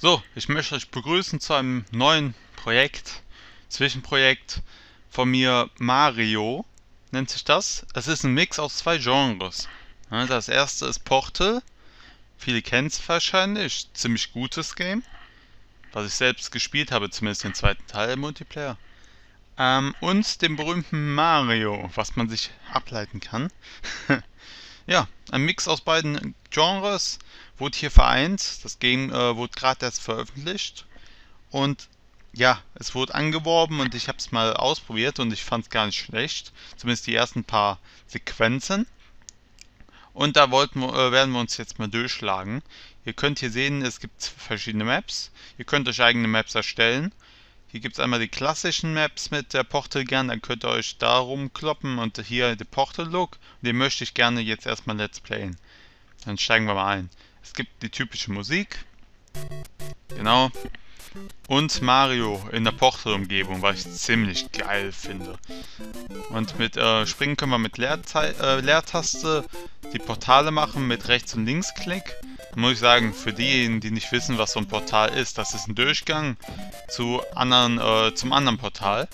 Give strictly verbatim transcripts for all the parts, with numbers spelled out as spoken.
So, ich möchte euch begrüßen zu einem neuen Projekt, Zwischenprojekt von mir, Mario nennt sich das. Das ist ein Mix aus zwei Genres. Das erste ist Portal, viele kennen es wahrscheinlich, ziemlich gutes Game, was ich selbst gespielt habe, zumindest den zweiten Teil im Multiplayer. Ähm, und dem berühmten Mario, was man sich ableiten kann. Ja, ein Mix aus beiden Genres wurde hier vereint. Das Game äh, wurde gerade erst veröffentlicht. Und ja, es wurde angeworben und ich habe es mal ausprobiert und ich fand es gar nicht schlecht. Zumindest die ersten paar Sequenzen. Und da wollten wir, äh, werden wir uns jetzt mal durchschlagen. Ihr könnt hier sehen, es gibt verschiedene Maps. Ihr könnt euch eigene Maps erstellen. Hier gibt es einmal die klassischen Maps mit der Portal-Gun, dann könnt ihr euch da rumkloppen und hier den Portal-Look. Den möchte ich gerne jetzt erstmal let's playen. Dann steigen wir mal ein. Es gibt die typische Musik. Genau. Und Mario in der Portal-Umgebung, was ich ziemlich geil finde. Und mit äh, Springen können wir mit Leerta äh, Leertaste die Portale machen mit Rechts- und Linksklick. Muss ich sagen, für diejenigen, die nicht wissen, was so ein Portal ist, das ist ein Durchgang zu anderen, äh, zum anderen Portal.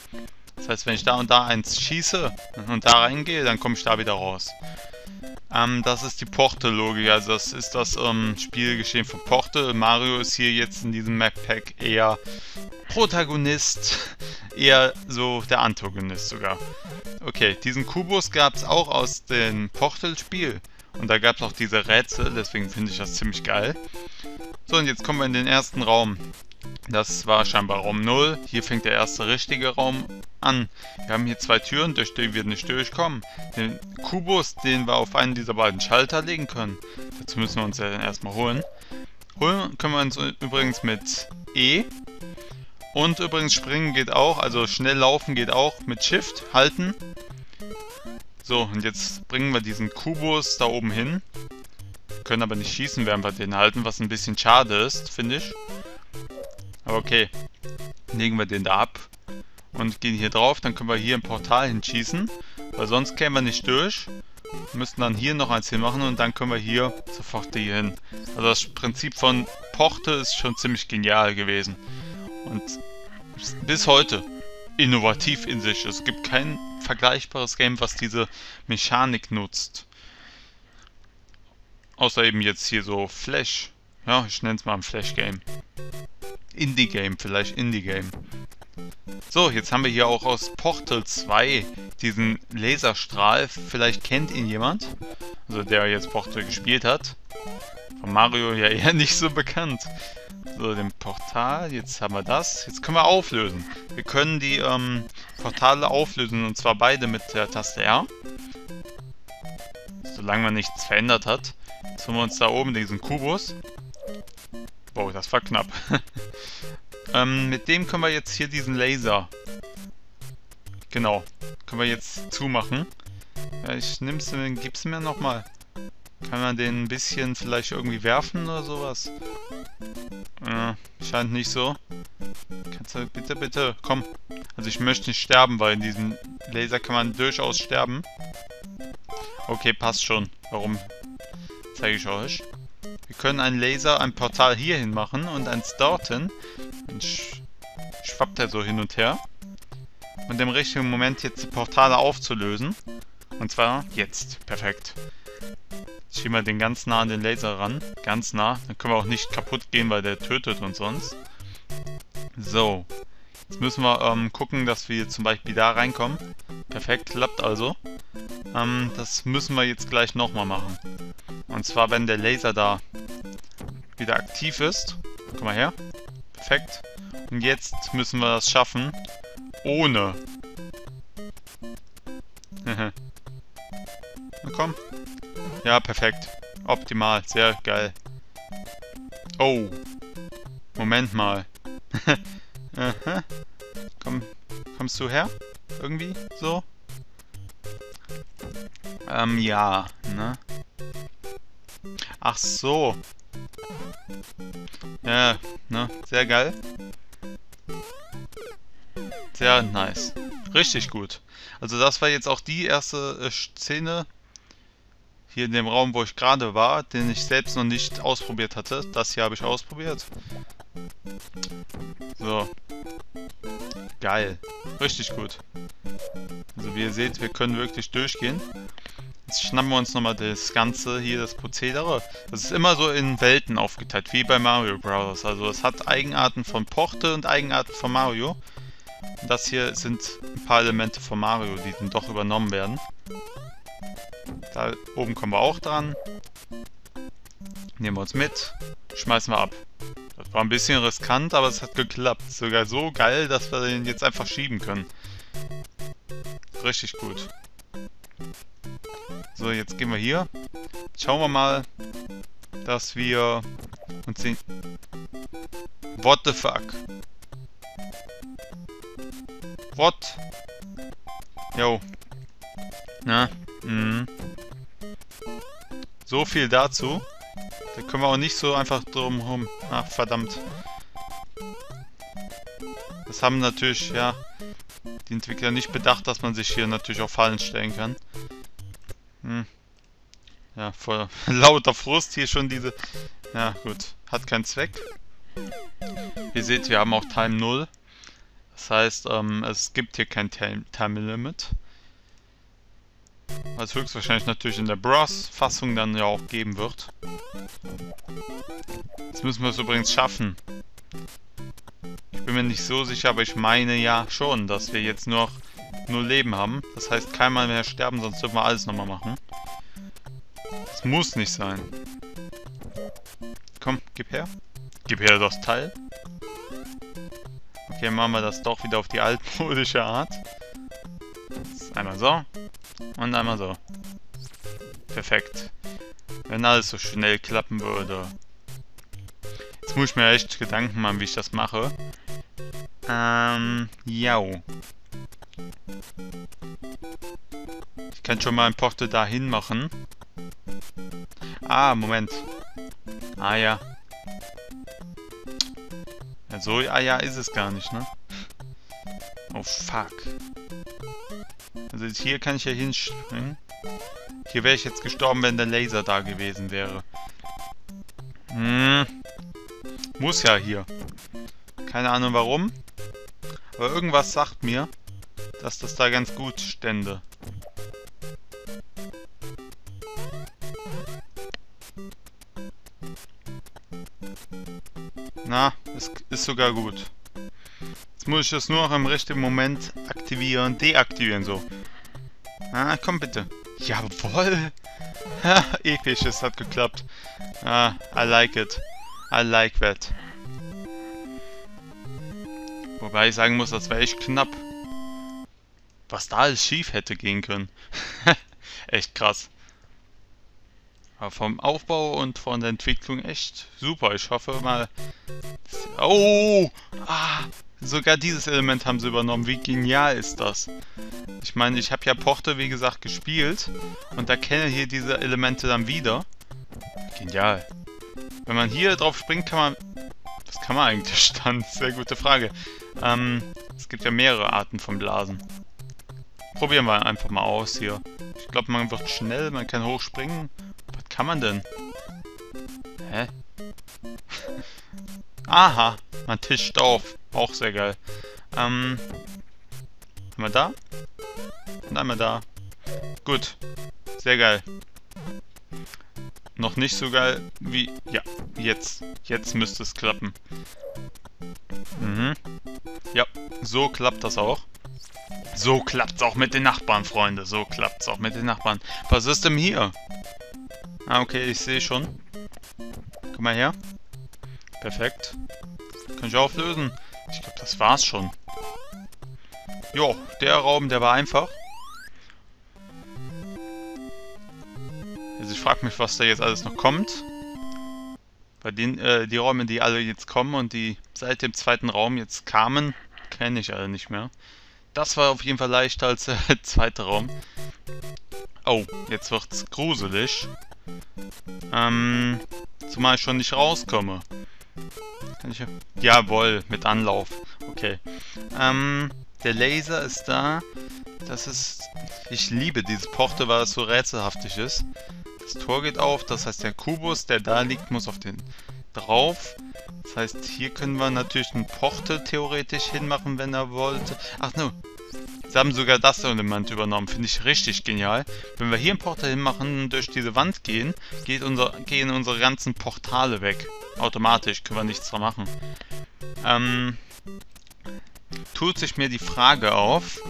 Das heißt, wenn ich da und da eins schieße und da reingehe, dann komme ich da wieder raus. Ähm, das ist die Portal-Logik, also das ist das ähm, Spielgeschehen von Portal. Mario ist hier jetzt in diesem Map-Pack eher Protagonist, eher so der Antagonist sogar. Okay, diesen Kubus gab es auch aus dem Portal-Spiel. Und da gab es auch diese Rätsel, deswegen finde ich das ziemlich geil. So, und jetzt kommen wir in den ersten Raum. Das war scheinbar Raum null. Hier fängt der erste richtige Raum an. Wir haben hier zwei Türen, durch die wir nicht durchkommen. Den Kubus, den wir auf einen dieser beiden Schalter legen können. Dazu müssen wir uns ja dann erstmal holen. Holen können wir uns übrigens mit E. Und übrigens springen geht auch, also schnell laufen geht auch mit Shift, halten. So, und jetzt bringen wir diesen Kubus da oben hin. Können aber nicht schießen, während wir den halten, was ein bisschen schade ist, finde ich. Aber okay, legen wir den da ab und gehen hier drauf. Dann können wir hier im Portal hinschießen, weil sonst kämen wir nicht durch. Wir müssten dann hier noch eins hinmachen und dann können wir hier sofort hier hin. Also das Prinzip von Portal ist schon ziemlich genial gewesen. Und bis heute innovativ in sich. Es gibt kein vergleichbares Game, was diese Mechanik nutzt. Außer eben jetzt hier so Flash. Ja, ich nenne es mal ein Flash-Game. Indie-Game, vielleicht Indie-Game. So, jetzt haben wir hier auch aus Portal zwei diesen Laserstrahl. Vielleicht kennt ihn jemand. Also der jetzt Portal gespielt hat. Von Mario ja eher nicht so bekannt. So, dem Portal, jetzt haben wir das. Jetzt können wir auflösen. Wir können die ähm, Portale auflösen und zwar beide mit der Taste R. Solange man nichts verändert hat. Jetzt holen wir uns da oben diesen Kubus. Wow, das war knapp. ähm, mit dem können wir jetzt hier diesen Laser. Genau. Können wir jetzt zumachen. Ja, ich nimm's, den gib's mir nochmal. Kann man den ein bisschen vielleicht irgendwie werfen oder sowas? Äh, scheint nicht so. Kannst du bitte, bitte, komm. Also ich möchte nicht sterben, weil in diesem Laser kann man durchaus sterben. Okay, passt schon. Warum? Zeige ich euch. Wir können einen Laser, ein Portal hierhin machen und eins dorthin. Dann sch schwappt er so hin und her. Und im richtigen Moment jetzt die Portale aufzulösen. Und zwar jetzt. Perfekt. Schieben wir den ganz nah an den Laser ran. Ganz nah. Dann können wir auch nicht kaputt gehen, weil der tötet uns sonst. So. Jetzt müssen wir ähm, gucken, dass wir zum Beispiel da reinkommen. Perfekt, klappt also. Ähm, das müssen wir jetzt gleich nochmal machen. Und zwar, wenn der Laser da wieder aktiv ist. Komm mal her. Perfekt. Und jetzt müssen wir das schaffen. Ohne. Na komm. Ja, perfekt. Optimal. Sehr geil. Oh. Moment mal. Aha. Komm, kommst du her? Irgendwie so? Ähm, ja. Ne? Ach so. Ja, ne? Sehr geil. Sehr nice. Richtig gut. Also das war jetzt auch die erste äh, Szene. Hier in dem Raum, wo ich gerade war, den ich selbst noch nicht ausprobiert hatte. Das hier habe ich ausprobiert. So. Geil. Richtig gut. Also wie ihr seht, wir können wirklich durchgehen. Jetzt schnappen wir uns nochmal das Ganze hier, das Prozedere. Das ist immer so in Welten aufgeteilt, wie bei Mario Bros. Also es hat Eigenarten von Portal und Eigenarten von Mario. Und das hier sind ein paar Elemente von Mario, die dann doch übernommen werden. Da oben kommen wir auch dran. Nehmen wir uns mit. Schmeißen wir ab. Das war ein bisschen riskant, aber es hat geklappt. Sogar so geil, dass wir den jetzt einfach schieben können. Richtig gut. So, jetzt gehen wir hier. Schauen wir mal, dass wir uns den... What the fuck? What? Yo. Na? Mhm. So viel dazu. Da können wir auch nicht so einfach drum herum. Ach, verdammt. Das haben natürlich, ja, die Entwickler nicht bedacht, dass man sich hier natürlich auch Fallen stellen kann. Hm. Ja, voll lauter Frust hier schon diese... Ja, gut. Hat keinen Zweck. Ihr seht, wir haben auch Time null. Das heißt, ähm, es gibt hier kein Time Limit. Was höchstwahrscheinlich natürlich in der Bros-Fassung dann ja auch geben wird. Jetzt müssen wir es übrigens schaffen. Ich bin mir nicht so sicher, aber ich meine ja schon, dass wir jetzt nur noch null Leben haben. Das heißt, keinmal mehr sterben, sonst dürfen wir alles nochmal machen. Das muss nicht sein. Komm, gib her. Gib her das Teil. Okay, machen wir das doch wieder auf die altmodische Art. Einmal so. Und einmal so. Perfekt. Wenn alles so schnell klappen würde. Jetzt muss ich mir echt Gedanken machen, wie ich das mache. Ähm, jau. Ich kann schon mal ein Portal dahin machen. Ah, Moment. Ah ja. Ja, so, ah ja, ist es gar nicht, ne? Oh, fuck. Also hier kann ich ja hinspringen. Hier wäre ich jetzt gestorben, wenn der Laser da gewesen wäre. Hm. Muss ja hier. Keine Ahnung warum. Aber irgendwas sagt mir, dass das da ganz gut stände. Na, es ist sogar gut. Jetzt muss ich das nur noch im richtigen Moment aktivieren, deaktivieren, so. Ah, komm bitte. Jawohl. Episch, es hat geklappt. Ah, I like it. I like that. Wobei ich sagen muss, das wäre echt knapp. Was da alles schief hätte gehen können. Echt krass. Aber vom Aufbau und von der Entwicklung echt super. Ich hoffe mal... Oh! Ah! Sogar dieses Element haben sie übernommen. Wie genial ist das? Ich meine, ich habe ja Portal, wie gesagt, gespielt. Und da kenne ich hier diese Elemente dann wieder. Genial. Wenn man hier drauf springt, kann man... Was kann man eigentlich dann? Sehr gute Frage. Ähm, es gibt ja mehrere Arten von Blasen. Probieren wir einfach mal aus hier. Ich glaube, man wird schnell, man kann hochspringen. Was kann man denn? Hä? Aha, man tischt auf. Auch sehr geil. Ähm, einmal da. Und einmal da. Gut. Sehr geil. Noch nicht so geil wie... Ja, jetzt. Jetzt müsste es klappen. Mhm. Ja, so klappt das auch. So klappt's auch mit den Nachbarn, Freunde. So klappt's auch mit den Nachbarn. Was ist denn hier? Ah, okay, ich sehe schon. Guck mal her. Perfekt. Kann ich auflösen. Ich glaube, das war's schon. Jo, der Raum, der war einfach. Also ich frage mich, was da jetzt alles noch kommt. Bei den, äh, die Räume, die alle jetzt kommen und die seit dem zweiten Raum jetzt kamen, kenne ich alle nicht mehr. Das war auf jeden Fall leichter als der zweite Raum. Oh, jetzt wird's gruselig. Ähm, zumal ich schon nicht rauskomme. Kann ich... Jawohl, mit Anlauf. Okay. Ähm, der Laser ist da. Das ist... Ich liebe dieses Portal, weil es so rätselhaftig ist. Das Tor geht auf, das heißt der Kubus, der da liegt, muss auf den drauf. Das heißt, hier können wir natürlich einen Portal theoretisch hinmachen, wenn er wollte. Ach ne, sie haben sogar das Element übernommen. Finde ich richtig genial. Wenn wir hier einen Portal hinmachen und durch diese Wand gehen, geht unser, gehen unsere ganzen Portale weg. Automatisch, können wir nichts dran machen. Ähm, tut sich mir die Frage auf,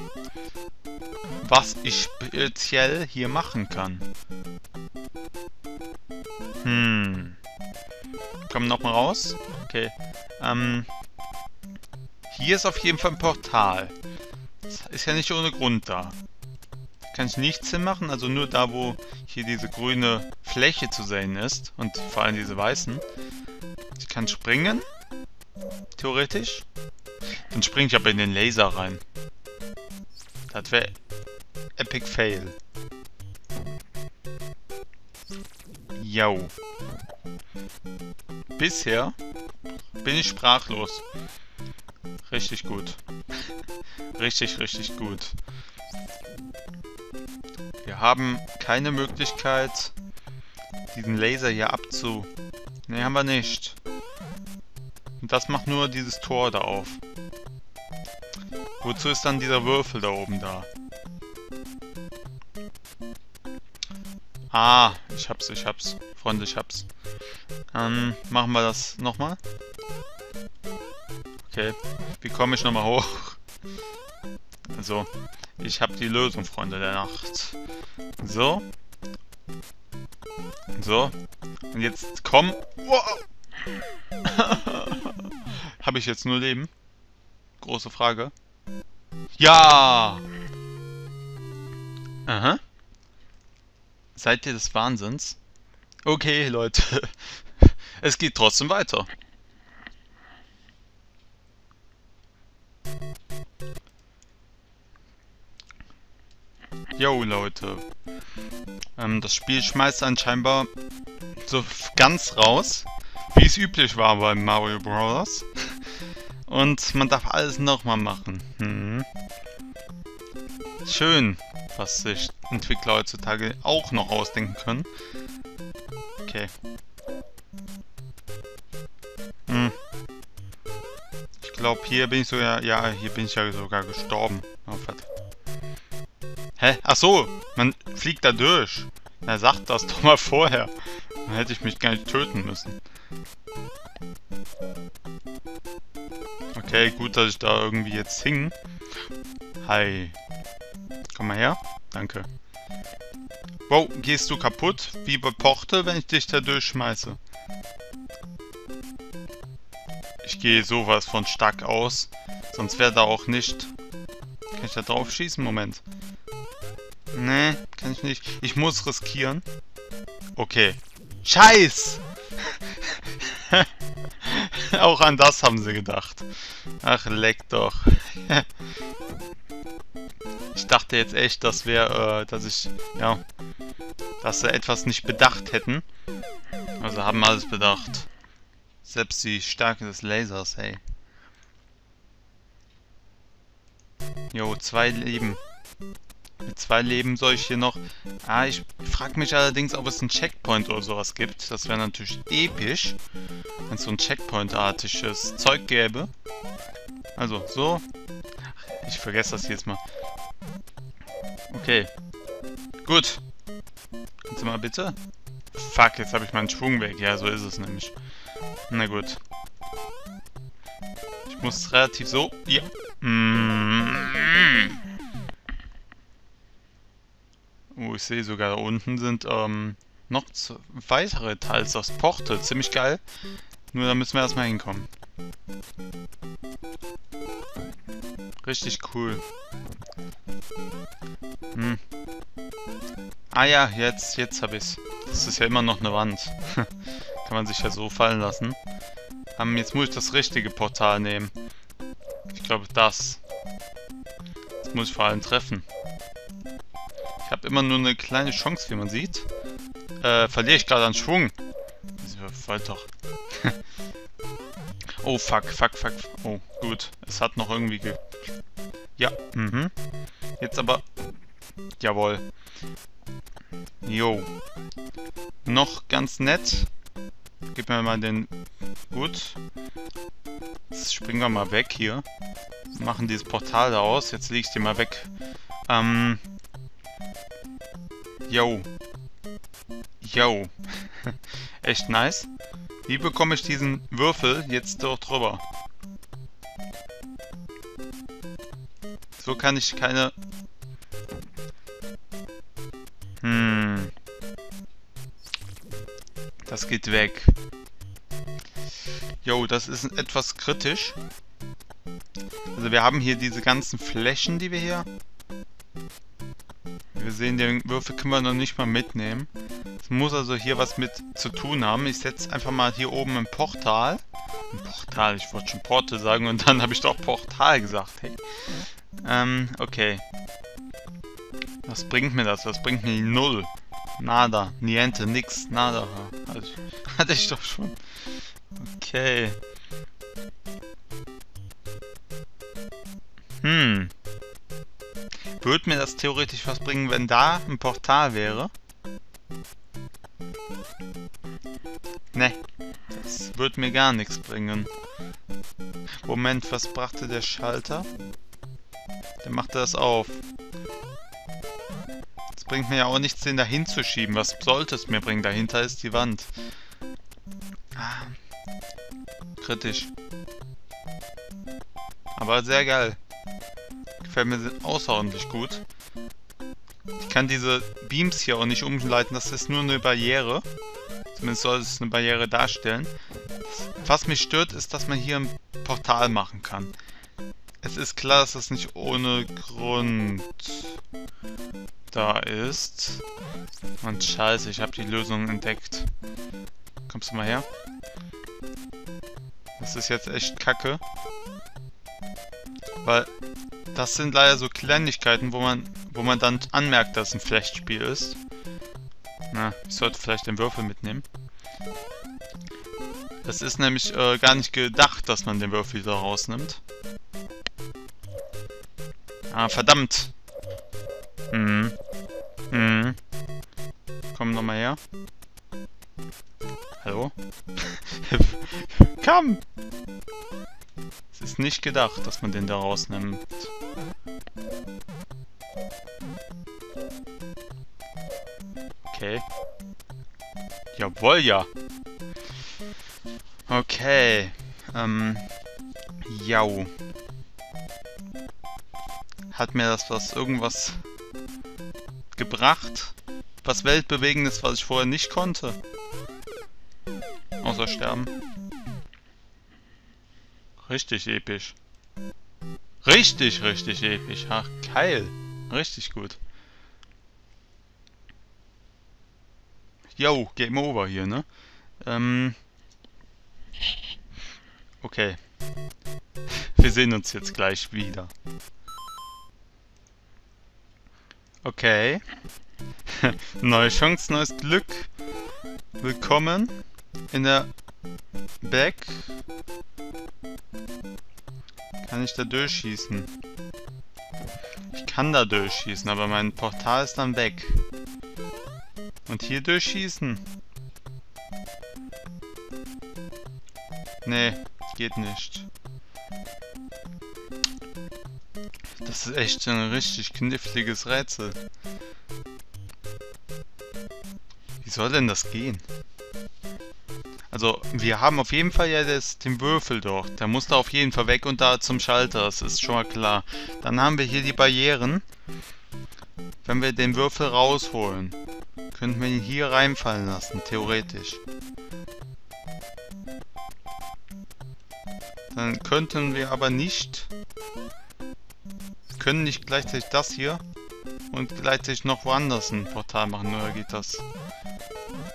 was ich speziell hier machen kann. Hm. Kommen nochmal raus. Okay. Ähm. Hier ist auf jeden Fall ein Portal. Das ist ja nicht ohne Grund da. Kann ich nichts hinmachen, also nur da, wo hier diese grüne Fläche zu sehen ist. Und vor allem diese weißen. Ich kann springen. Theoretisch. Dann springe ich aber in den Laser rein. Das wäre epic fail. Yo. Bisher bin ich sprachlos. Richtig gut. Richtig, richtig gut. Wir haben keine Möglichkeit, diesen Laser hier abzu... Ne, haben wir nicht. Und das macht nur dieses Tor da auf. Wozu ist dann dieser Würfel da oben da? Ah, ich hab's, ich hab's. Freunde, ich hab's. Dann machen wir das nochmal. Okay, wie komme ich nochmal hoch? Also, ich habe die Lösung, Freunde der Nacht. So. So. Und jetzt komm. Wow. Habe ich jetzt nur Leben? Große Frage. Ja! Aha. Seid ihr des Wahnsinns? Okay, Leute. Es geht trotzdem weiter. Yo, Leute. Ähm, das Spiel schmeißt einen scheinbar so ganz raus, wie es üblich war bei Mario Bros. Und man darf alles nochmal machen. Hm. Schön, was sich Entwickler heutzutage auch noch ausdenken können. Okay. Hm. Ich glaube, hier bin ich sogar... Ja, hier bin ich ja sogar gestorben. Oh, verdammt. Hä? Ach so, man fliegt da durch. Na, sagt das doch mal vorher. Dann hätte ich mich gar nicht töten müssen. Okay, gut, dass ich da irgendwie jetzt hing. Hi. Komm mal her. Danke. Wow, gehst du kaputt? Wie bei Portal, wenn ich dich da durchschmeiße. Ich gehe sowas von stark aus. Sonst wäre da auch nicht... Kann ich da drauf schießen? Moment. Nee, kann ich nicht. Ich muss riskieren. Okay. Scheiß! Auch an das haben sie gedacht. Ach, leck doch. Ich dachte jetzt echt, das wäre, äh, dass ich, ja, dass sie etwas nicht bedacht hätten. Also haben alles bedacht. Selbst die Stärke des Lasers, hey. Jo, zwei Leben. Mit zwei Leben soll ich hier noch... Ah, ich frage mich allerdings, ob es einen Checkpoint oder sowas gibt. Das wäre natürlich episch, wenn es so ein Checkpoint-artiges Zeug gäbe. Also, so. Ich vergesse das jetzt mal. Okay. Gut. Kannst du mal bitte? Fuck, jetzt habe ich meinen Schwung weg. Ja, so ist es nämlich. Na gut. Ich muss relativ so... Ja. Mm-hmm. Oh, ich sehe sogar da unten sind ähm, noch weitere Teils aus Portal. Ziemlich geil. Nur da müssen wir erstmal hinkommen. Richtig cool. Hm. Ah ja, jetzt, jetzt habe ich's. Das ist ja immer noch eine Wand. Kann man sich ja so fallen lassen. Ähm, jetzt muss ich das richtige Portal nehmen. Ich glaube das. Das muss ich vor allem treffen. Ich habe immer nur eine kleine Chance, wie man sieht. Äh, verliere ich gerade an Schwung. Ich wollte doch. Oh, fuck, fuck, fuck. Oh, gut. Es hat noch irgendwie ge... Ja, mhm. Jetzt aber... Jawohl. Jo. Noch ganz nett. Gib mir mal den... Gut. Jetzt springen wir mal weg hier. Machen dieses Portal da aus. Jetzt lege ich den mal weg. Ähm. Yo. Yo. Echt nice. Wie bekomme ich diesen Würfel jetzt dort drüber? So kann ich keine... Hm. Das geht weg. Jo, das ist etwas kritisch. Also wir haben hier diese ganzen Flächen, die wir hier... Wir sehen, den Würfel können wir noch nicht mal mitnehmen. Es muss also hier was mit zu tun haben. Ich setze einfach mal hier oben ein Portal. Ein Portal, ich wollte schon Porte sagen und dann habe ich doch Portal gesagt. Hey. Ähm, okay. Was bringt mir das? Was bringt mir null? Nada, niente, nix, nada. Also, hatte ich doch schon. Okay. Hm. Würde mir das theoretisch was bringen, wenn da ein Portal wäre? Ne. Das würde mir gar nichts bringen. Moment, was brachte der Schalter? Der machte das auf. Das bringt mir ja auch nichts, den da hinzuschieben. Was sollte es mir bringen? Dahinter ist die Wand. Ah. Kritisch. Aber sehr geil. Gefällt mir außerordentlich gut. Ich kann diese Beams hier auch nicht umleiten. Das ist nur eine Barriere. Zumindest soll es eine Barriere darstellen. Was mich stört, ist, dass man hier ein Portal machen kann. Es ist klar, dass das nicht ohne Grund da ist. Und scheiße, ich habe die Lösung entdeckt. Kommst du mal her? Das ist jetzt echt kacke. Weil das sind leider so Kleinigkeiten, wo man, wo man dann anmerkt, dass es ein Flechtspiel ist. Na, ich sollte vielleicht den Würfel mitnehmen. Das ist nämlich äh, gar nicht gedacht, dass man den Würfel wieder rausnimmt. Ah, verdammt! Mhm. Mhm. Komm nochmal her. Hallo? Komm! Es ist nicht gedacht, dass man den da rausnimmt. Okay. Jawohl, ja! Okay. Ähm. Jau. Hat mir das was irgendwas gebracht? Was Weltbewegendes, was ich vorher nicht konnte? Außer sterben. Richtig episch. Richtig, richtig episch. Ach, geil. Richtig gut. Yo, Game Over hier, ne? Ähm. Okay. Wir sehen uns jetzt gleich wieder. Okay. Neue Chance, neues Glück. Willkommen in der Back. Kann ich da durchschießen? Ich kann da durchschießen, aber mein Portal ist dann weg. Und hier durchschießen? Nee, geht nicht. Das ist echt ein richtig kniffliges Rätsel. Wie soll denn das gehen? Also, wir haben auf jeden Fall ja das, den Würfel dort. Der muss da auf jeden Fall weg und da zum Schalter. Das ist schon mal klar. Dann haben wir hier die Barrieren. Wenn wir den Würfel rausholen, könnten wir ihn hier reinfallen lassen, theoretisch. Dann könnten wir aber nicht... können nicht gleichzeitig das hier und gleichzeitig noch woanders ein Portal machen, oder geht das?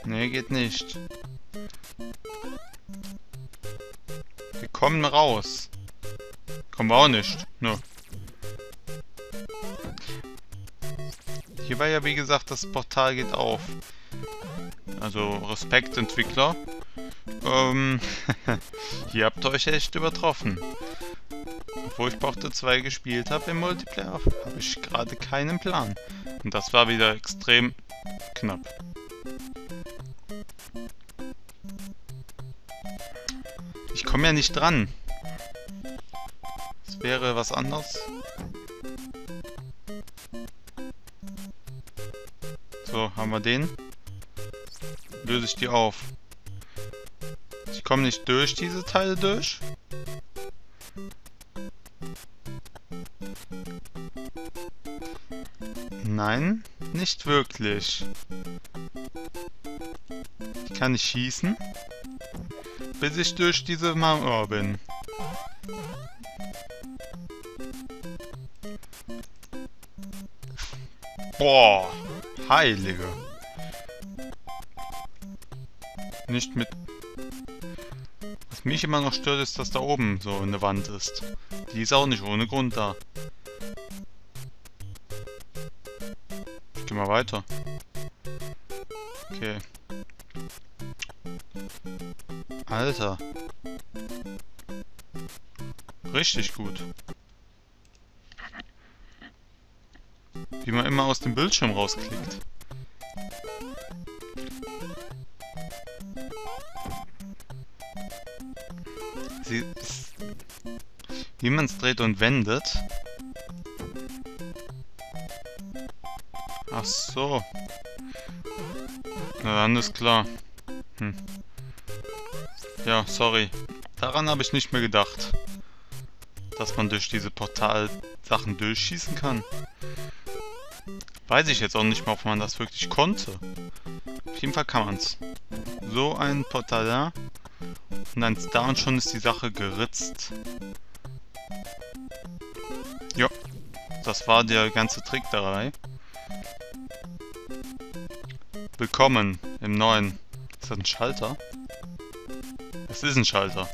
Ne, geht nicht. Wir kommen raus. Kommen wir auch nicht. Nö. Hier war ja, wie gesagt, das Portal geht auf. Also Respekt, Entwickler. Ähm, hier habt ihr euch echt übertroffen. Obwohl ich Portal zwei gespielt habe im Multiplayer, habe ich gerade keinen Plan. Und das war wieder extrem knapp. Ich komme ja nicht dran. wäre was anderes. So, haben wir den. Löse ich die auf. Ich komme nicht durch diese Teile durch. Nein, nicht wirklich. Ich kann nicht schießen, bis ich durch diese Mauer bin. Boah, heilige. Nicht mit... Was mich immer noch stört, ist, dass da oben so eine Wand ist. Die ist auch nicht ohne Grund da. Ich geh mal weiter. Okay. Alter. Richtig gut. Wie man immer aus dem Bildschirm rausklickt. Sie ist, wie man es dreht und wendet. Ach so. Na dann ist klar. Hm. Ja, sorry. Daran habe ich nicht mehr gedacht. Dass man durch diese Portal-Sachen durchschießen kann. Weiß ich jetzt auch nicht mehr, ob man das wirklich konnte. Auf jeden Fall kann man es. So ein Portal da. Und dann da und schon ist die Sache geritzt. Ja, das war der ganze Trick dabei. Willkommen im neuen. Ist das ein Schalter? Es ist ein Schalter.